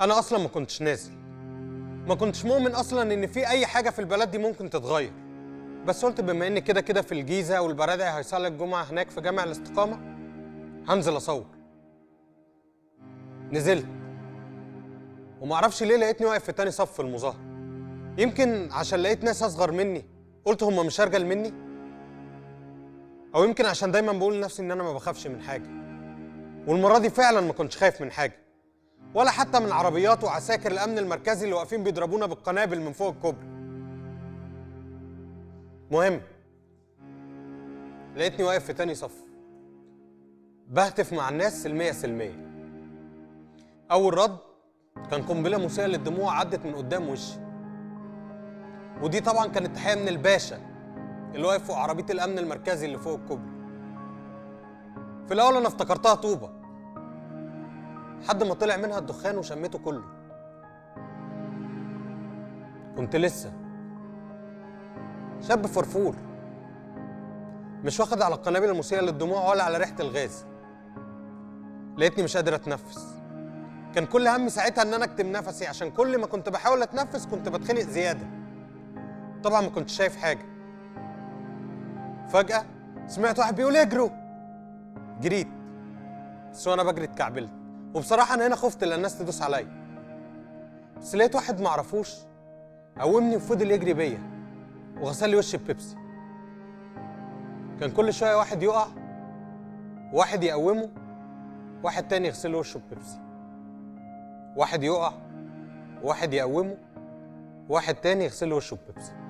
انا اصلا ما كنتش نازل، ما كنتش مؤمن اصلا ان في اي حاجه في البلد دي ممكن تتغير، بس قلت بما ان كده كده في الجيزه والبرادعي هيصلي الجمعه هناك في جامع الاستقامه هنزل اصور. نزلت ومعرفش ليه لقيتني واقف في تاني صف في المظاهره، يمكن عشان لقيت ناس اصغر مني قلت هما مش ارجل مني، او يمكن عشان دايما بقول لنفسي ان انا ما بخافش من حاجه. والمره دي فعلا ما كنتش خايف من حاجه، ولا حتى من عربيات وعساكر الامن المركزي اللي واقفين بيضربونا بالقنابل من فوق الكوبري. مهم، لقيتني واقف في تاني صف بهتف مع الناس سلميه سلميه. اول رد كان قنبله مسيله للدموع عدت من قدام وشي، ودي طبعا كانت تحيه من الباشا اللي واقف فوق عربيه الامن المركزي اللي فوق الكوبري. في الاول انا افتكرتها طوبه لحد ما طلع منها الدخان وشميته كله. كنت لسه شاب فرفور مش واخد على القنابل المسيئه للدموع ولا على ريحه الغاز. لقيتني مش قادر اتنفس، كان كل همي ساعتها ان انا اكتم نفسي عشان كل ما كنت بحاول اتنفس كنت بتخنق زياده. طبعا ما كنتش شايف حاجه. فجاه سمعت واحد بيقول اجروا. جريت، بس وانا بجري اتكعبلت، وبصراحه انا هنا خفت لان الناس تدوس عليا. بس لقيت واحد ما اعرفوش قومني وفضل يجري بيا وغسل لي وشي ببيبسي. كان كل شويه واحد يقع وواحد يقومه، واحد تاني يغسل له وشه ببيبسي. واحد يقع وواحد يقومه، واحد تاني يغسل له وشه ببيبسي.